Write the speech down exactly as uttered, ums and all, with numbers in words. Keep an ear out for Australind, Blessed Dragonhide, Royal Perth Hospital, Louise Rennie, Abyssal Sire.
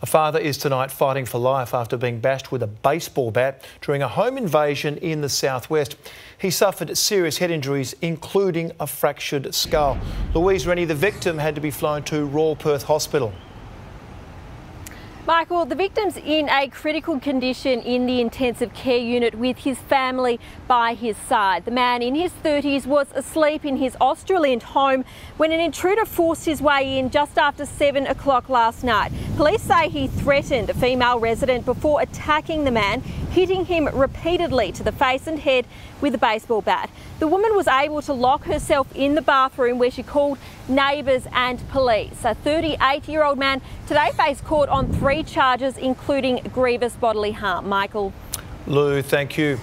A father is tonight fighting for life after being bashed with a baseball bat during a home invasion in the southwest. He suffered serious head injuries, including a fractured skull. Louise Rennie, the victim, had to be flown to Royal Perth Hospital. Michael, the victim's in a critical condition in the intensive care unit with his family by his side. The man in his thirties was asleep in his Australind home when an intruder forced his way in just after seven o'clock last night. Police say he threatened a female resident before attacking the man, hitting him repeatedly to the face and head with a baseball bat. The woman was able to lock herself in the bathroom where she called neighbours and police. A thirty-eight-year-old man today faced court on three charges, including grievous bodily harm. Michael. Lou, thank you.